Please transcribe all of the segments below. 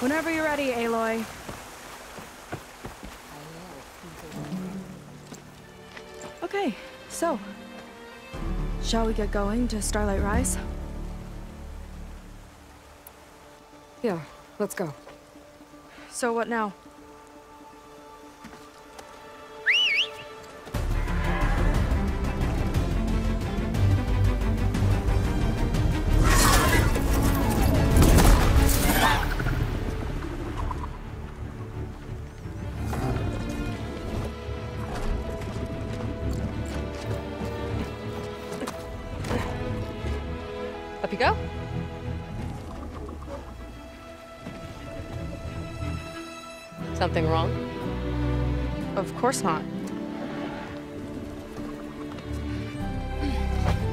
Whenever you're ready, Aloy. Okay, so... shall we get going to Starlight Rise? Yeah, let's go. So what now? Something wrong? Of course not.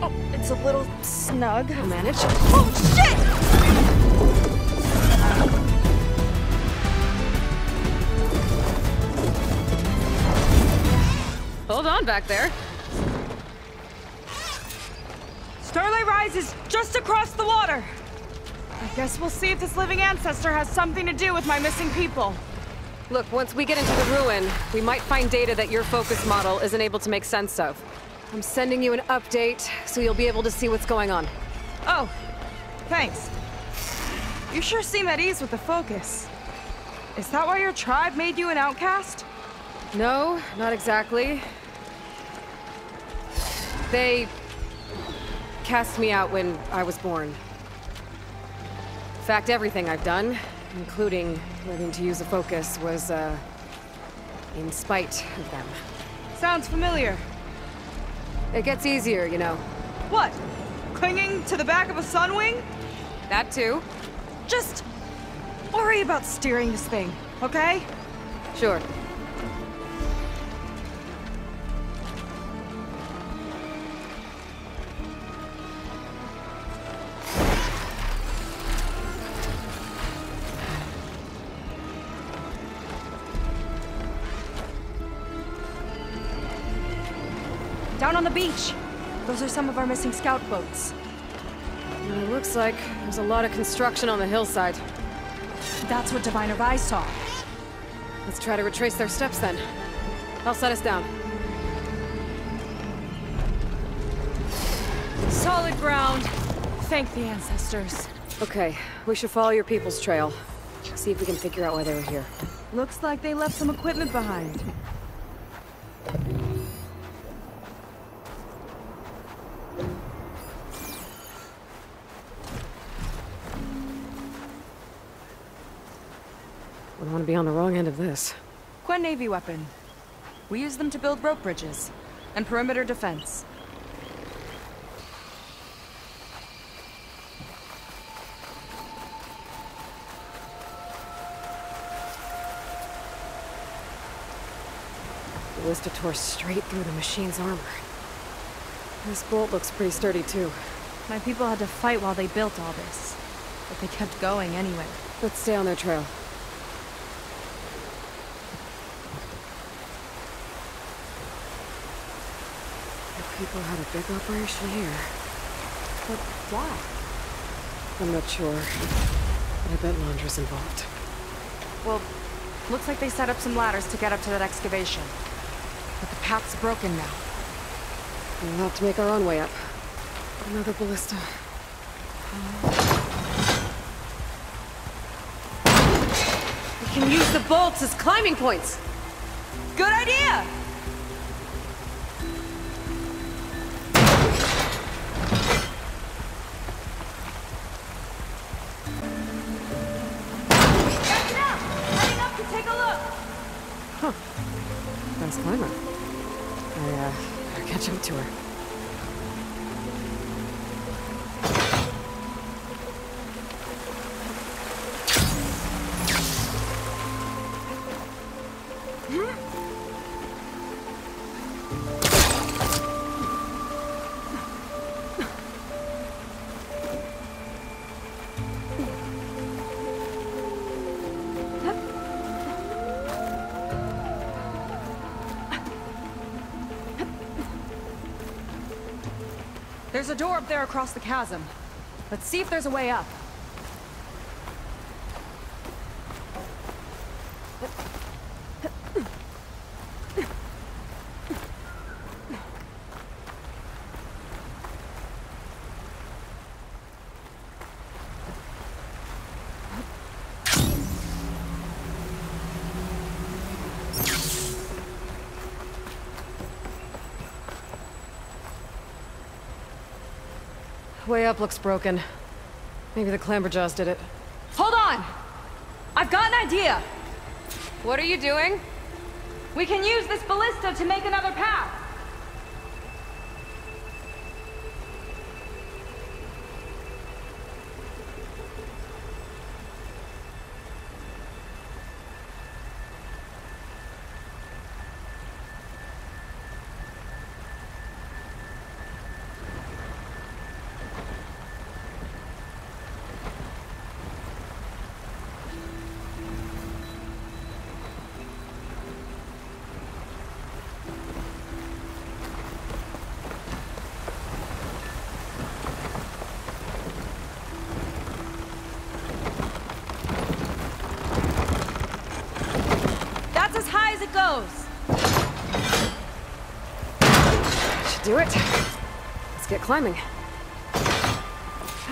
Oh, it's a little snug. I'll manage. Oh, shit! Hold on back there. Starlight Rise is just across the water. I guess we'll see if this living ancestor has something to do with my missing people. Look, once we get into the ruin, we might find data that your focus model isn't able to make sense of. I'm sending you an update, so you'll be able to see what's going on. Oh, thanks. You sure seem at ease with the focus. Is that why your tribe made you an outcast? No, not exactly. They cast me out when I was born. In fact, everything I've done, including living to use a focus, was, in spite of them. Sounds familiar. It gets easier, you know. What? Clinging to the back of a Sun Wing? That too. Just worry about steering this thing, okay? Sure. Down on the beach. Those are some of our missing scout boats. Well, it looks like there's a lot of construction on the hillside. That's what Diviner Vi saw. Let's try to retrace their steps then. I'll set us down. Solid ground. Thank the ancestors. Okay, we should follow your people's trail. See if we can figure out why they were here. Looks like they left some equipment behind. I want to be on the wrong end of this. Quen Navy weapon. We use them to build rope bridges and perimeter defense. Ballista tore straight through the machine's armor. This bolt looks pretty sturdy too. My people had to fight while they built all this, but they kept going anyway. Let's stay on their trail. People had a big operation here. But why? I'm not sure. But I bet Londra's involved. Well, looks like they set up some ladders to get up to that excavation. But the path's broken now. We'll have to make our own way up. Another ballista. We can use the bolts as climbing points! Good idea! There's a door up there across the chasm. Let's see if there's a way up. Way up looks broken. Maybe the Clamberjaws did it. Hold on! I've got an idea! What are you doing? We can use this ballista to make another path! Do it. Let's get climbing.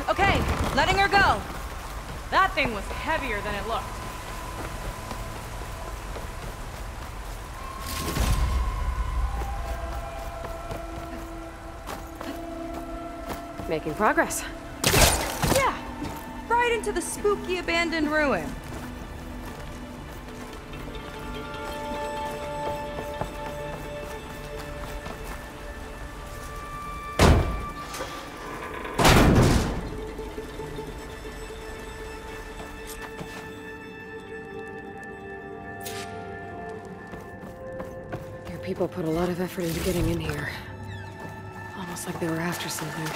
Okay, letting her go. That thing was heavier than it looked. Making progress. Yeah, right into the spooky abandoned ruin. People put a lot of effort into getting in here. Almost like they were after something.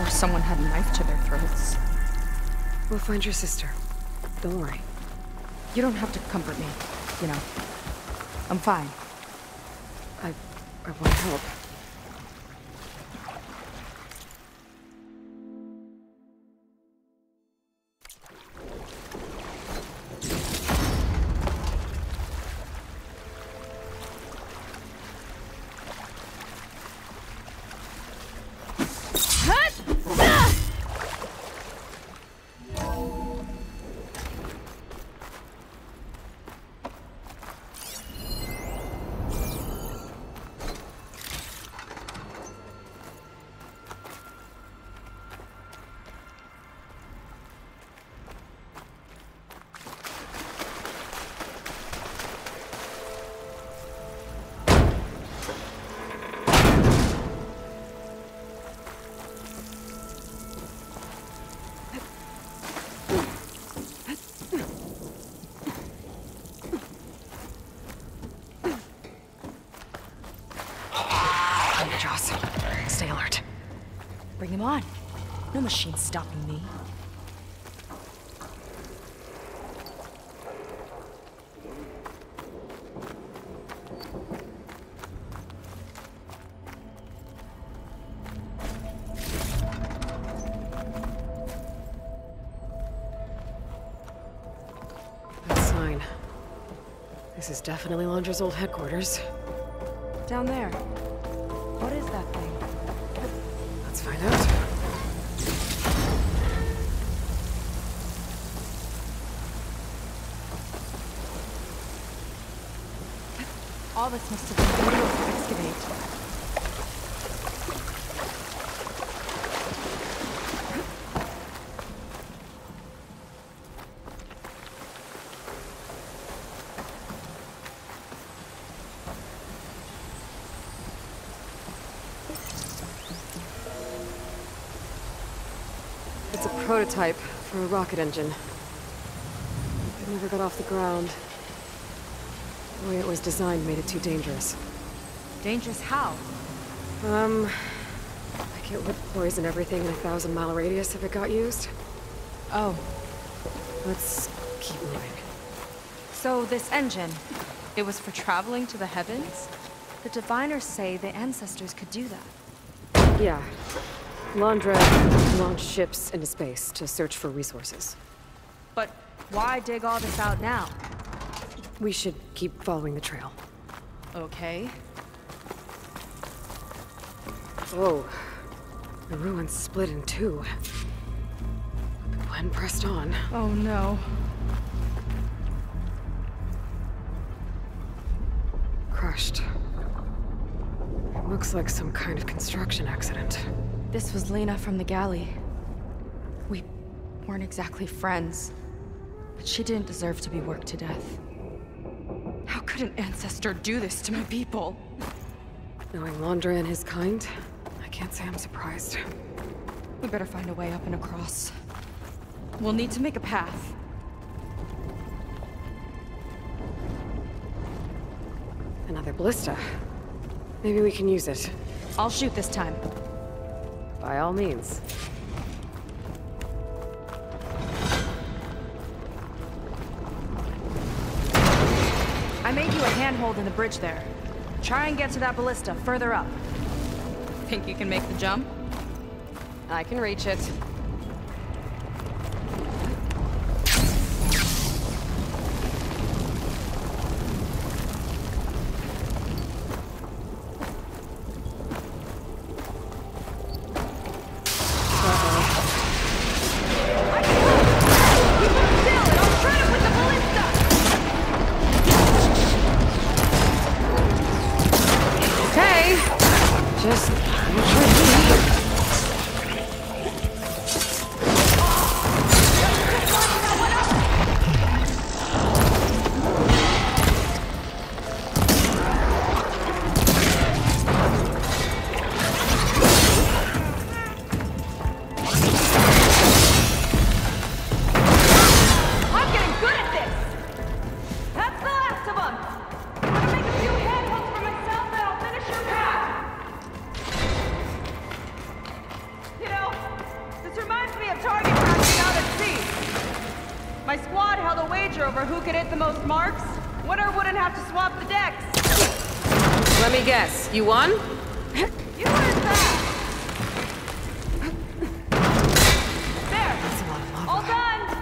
Or someone had a knife to their throats. We'll find your sister. Don't worry. You don't have to comfort me, you know. I'm fine. I want help. Come on. No machine's stopping me. That sign. This is definitely Londra's old headquarters. Down there. What is that thing? Let's find out. All this must have been able to excavate. Prototype for a rocket engine. It never got off the ground. The way it was designed made it too dangerous. Dangerous how? Like it would poison everything in a 1,000-mile radius if it got used. Oh. Let's keep moving. So this engine, it was for traveling to the heavens? The diviners say the ancestors could do that. Yeah. Londra launched ships into space to search for resources. But why dig all this out now? We should keep following the trail. Okay. Whoa. The ruins split in two. Quen pressed on. Oh no. Crushed. It looks like some kind of construction accident. This was Lena from the galley. We weren't exactly friends, but she didn't deserve to be worked to death. How could an ancestor do this to my people? Knowing Londra and his kind, I can't say I'm surprised. We better find a way up and across. We'll need to make a path. Another ballista. Maybe we can use it. I'll shoot this time. By all means. I made you a handhold in the bridge there. Try and get to that ballista further up. Think you can make the jump? I can reach it. You won? You earned that! There! That's a lot of lava. All done!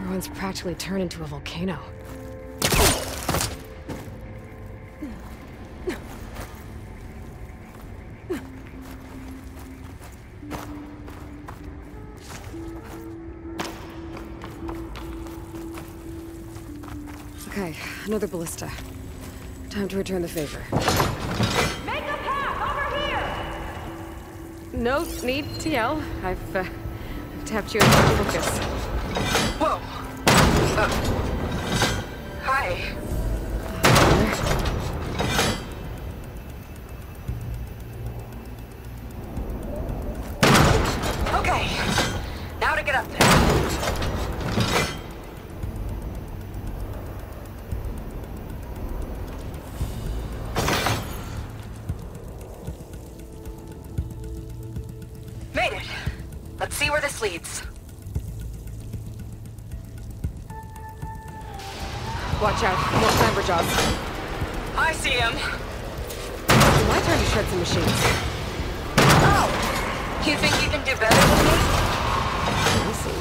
Everyone's practically turned into a volcano. Okay, another ballista. Time to return the favor. No need to yell. I've tapped you into focus. Whoa! Hi. Okay. Now to get up there. Leads. Watch out, more clamber jaws. I see him. It's my turn to shred some machines. Oh! You think you can do better than me? Let me see.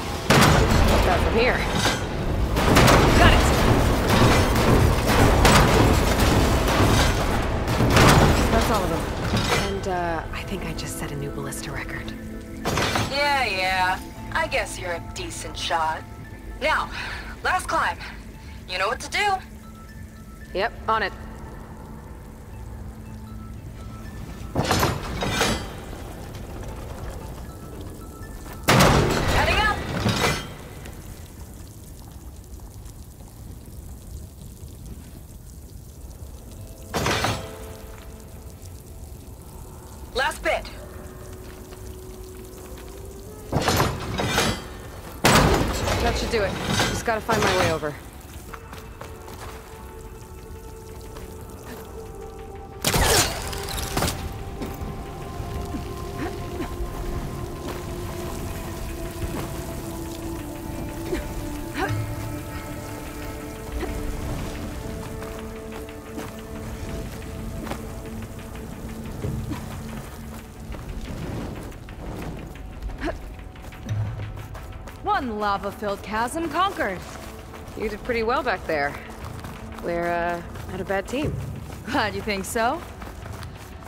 Look out from here. Got it! That's all of them. And, I think I just set a new ballista record. Yeah. I guess you're a decent shot. Now, last climb. You know what to do. Yep, on it. Heading up! Last bit. That should do it. Just gotta find my way over. Lava-filled chasm conquered. You did pretty well back there. We're, not a bad team. You think so?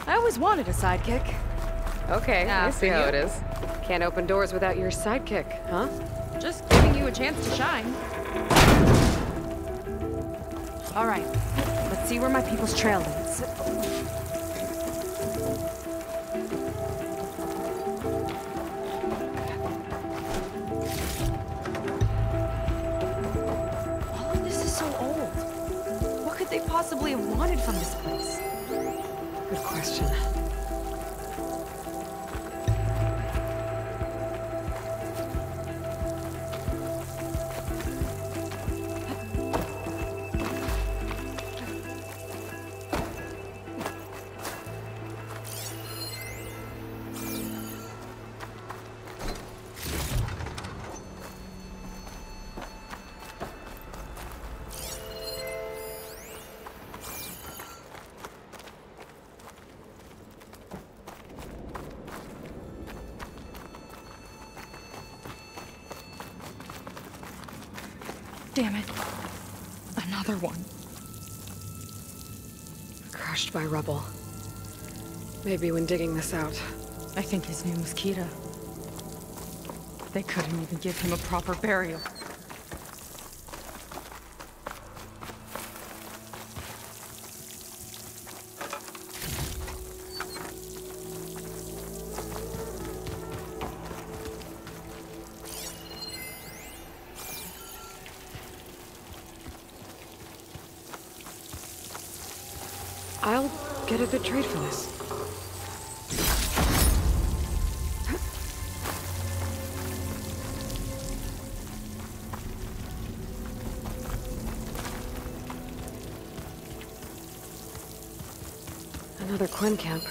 I always wanted a sidekick. Okay, I see how it is. Can't open doors without your sidekick, huh? Just giving you a chance to shine. All right, let's see where my people's trail leads. All of this is so old. What could they possibly have wanted from this place? Good question. Damn it. Another one. Crushed by rubble. Maybe when digging this out. I think his name was Kita. They couldn't even give him a proper burial. I'll get a good trade for this. Another Quen camp.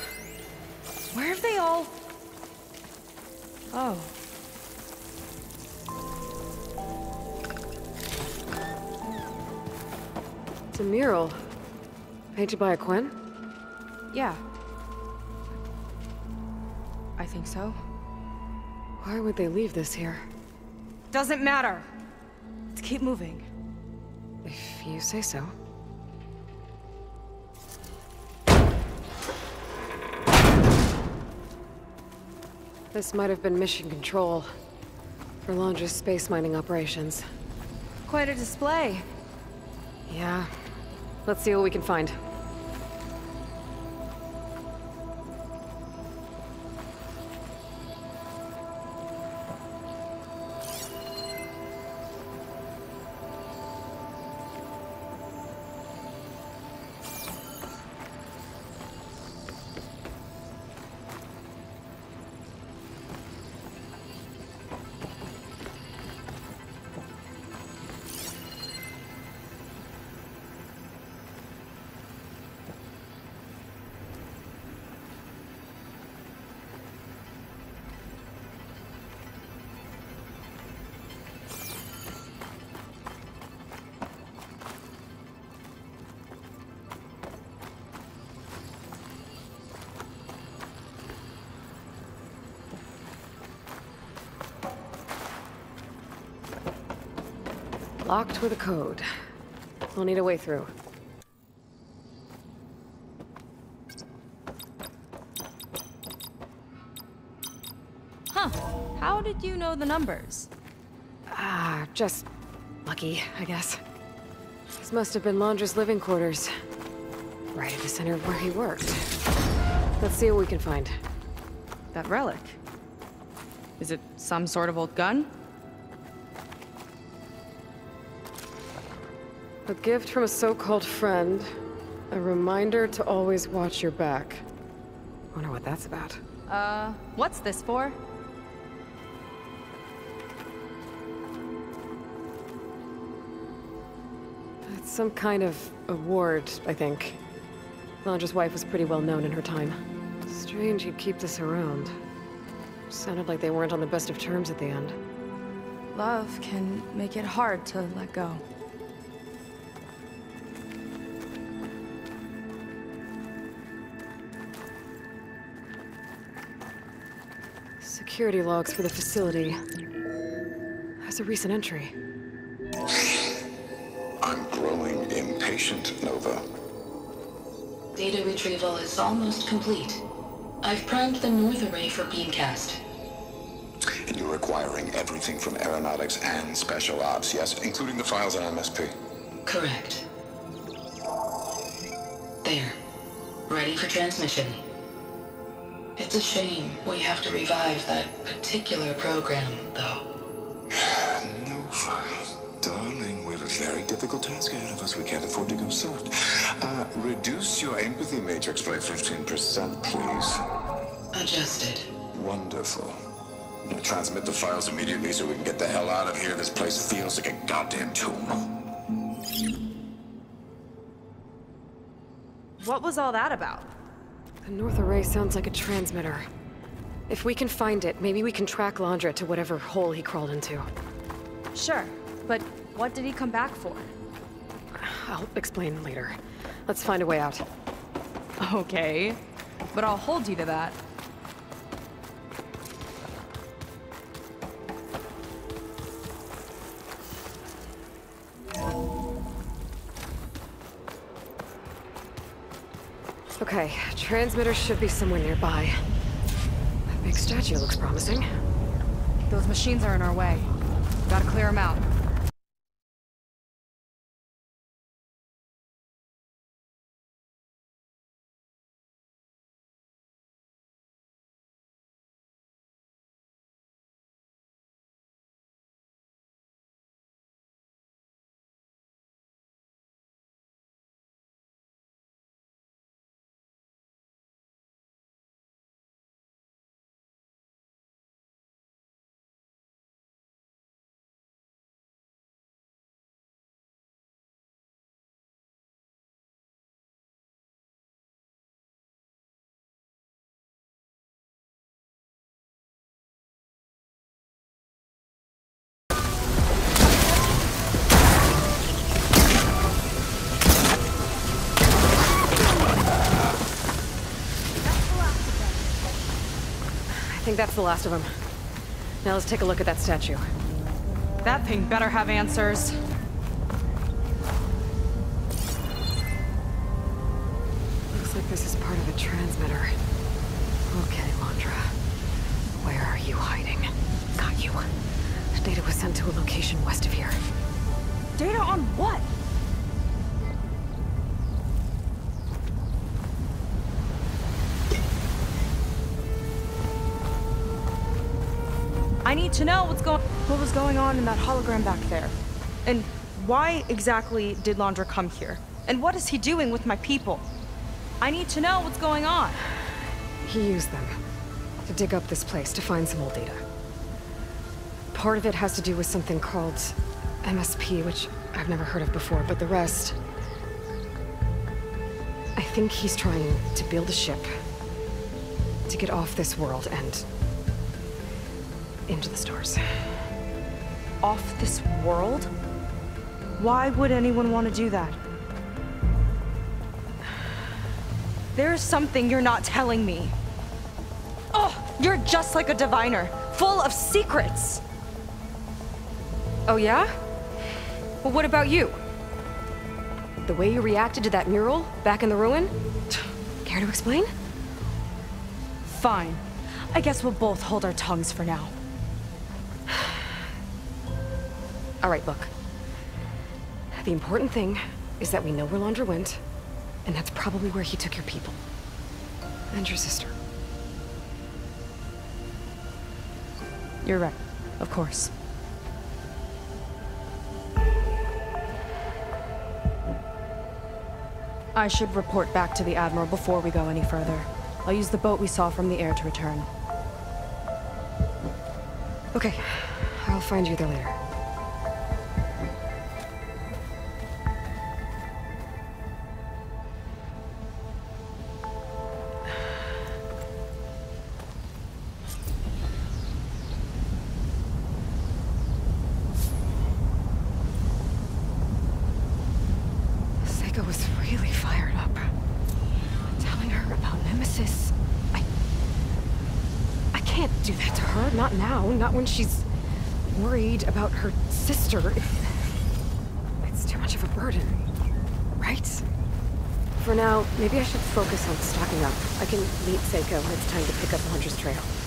Where have they all... Oh. It's a mural. Painted by a Quen? Yeah. I think so. Why would they leave this here? Doesn't matter. Let's keep moving. If you say so. This might have been mission control for Londra's space mining operations. Quite a display. Yeah. Let's see what we can find. Locked with a code. We'll need a way through. Huh. How did you know the numbers? Just lucky, I guess. These must have been Londra's living quarters. Right at the center of where he worked. Let's see what we can find. That relic. Is it some sort of old gun? A gift from a so-called friend. A reminder to always watch your back. Wonder what that's about. What's this for? It's some kind of award, I think. Londra's wife was pretty well known in her time. Strange you'd keep this around. Sounded like they weren't on the best of terms at the end. Love can make it hard to let go. Security logs for the facility. That's a recent entry. I'm growing impatient, Nova. Data retrieval is almost complete. I've primed the North Array for beamcast. And you're acquiring everything from aeronautics and special ops, yes, including the files on MSP. Correct. There. Ready for transmission. It's a shame we have to revive that particular program, though. Nova, darling, we have a very difficult task ahead of us. We can't afford to go soft. Reduce your empathy matrix by 15%, please. Adjusted. Wonderful. Now transmit the files immediately so we can get the hell out of here. This place feels like a goddamn tomb. What was all that about? The North Array sounds like a transmitter. If we can find it, maybe we can track Londra to whatever hole he crawled into. Sure, but what did he come back for? I'll explain later. Let's find a way out. Okay, but I'll hold you to that. Okay, transmitter should be somewhere nearby. That big statue looks promising. Those machines are in our way. Gotta clear them out. I think that's the last of them. Now let's take a look at that statue. That thing better have answers. Looks like this is part of a transmitter. Okay, Londra. Where are you hiding? Got you. The data was sent to a location west of here. Data on what? I need to know what was going on in that hologram back there. And why exactly did Londra come here? And what is he doing with my people? I need to know what's going on. He used them to dig up this place to find some old data. Part of it has to do with something called MSP, which I've never heard of before, but the rest... I think he's trying to build a ship to get off this world and... into the stars. Off this world? Why would anyone want to do that? There's something you're not telling me. Oh, you're just like a diviner, full of secrets. Oh yeah? Well, what about you? The way you reacted to that mural back in the ruin? Care to explain? Fine. I guess we'll both hold our tongues for now. All right, look. The important thing is that we know where Londra went, and that's probably where he took your people. And your sister. You're right, of course. I should report back to the Admiral before we go any further. I'll use the boat we saw from the air to return. Okay, I'll find you there later. Not when she's worried about her sister. It's too much of a burden, right? For now, maybe I should focus on stocking up. I can meet Seiko when it's time to pick up Hunter's Trail.